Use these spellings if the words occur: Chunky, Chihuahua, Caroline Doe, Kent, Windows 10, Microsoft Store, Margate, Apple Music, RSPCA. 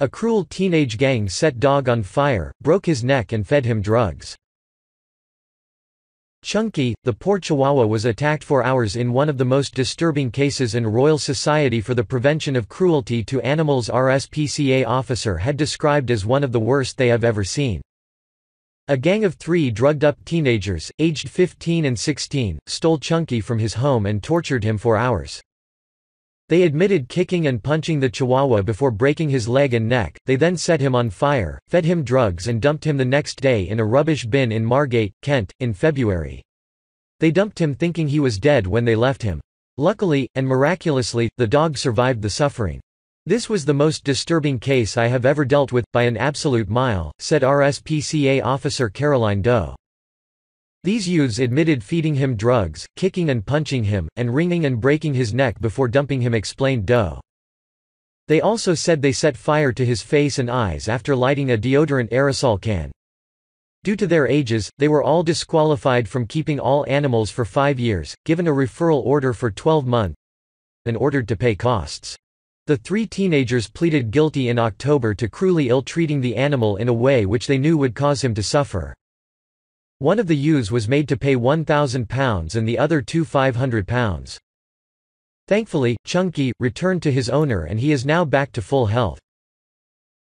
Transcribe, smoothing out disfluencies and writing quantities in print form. A cruel teenage gang set dog on fire, broke his neck and fed him drugs. Chunky, the poor Chihuahua, was attacked for hours in one of the most disturbing cases. And Royal Society for the Prevention of Cruelty to Animals RSPCA officer had described as one of the worst they have ever seen. A gang of 3 drugged-up teenagers, aged 15 and 16, stole Chunky from his home and tortured him for hours. They admitted kicking and punching the Chihuahua before breaking his leg and neck. They then set him on fire, fed him drugs and dumped him the next day in a rubbish bin in Margate, Kent, in February. They dumped him thinking he was dead when they left him. Luckily, and miraculously, the dog survived the suffering. "This was the most disturbing case I have ever dealt with, by an absolute mile," said RSPCA officer Caroline Doe. These youths admitted feeding him drugs, kicking and punching him, and wringing and breaking his neck before dumping him, explained Doe. They also said they set fire to his face and eyes after lighting a deodorant aerosol can. Due to their ages, they were all disqualified from keeping all animals for 5 years, given a referral order for 12 months, and ordered to pay costs. The 3 teenagers pleaded guilty in October to cruelly ill-treating the animal in a way which they knew would cause him to suffer. One of the youths was made to pay £1,000 and the other 2 £500. Thankfully, Chunky returned to his owner and he is now back to full health.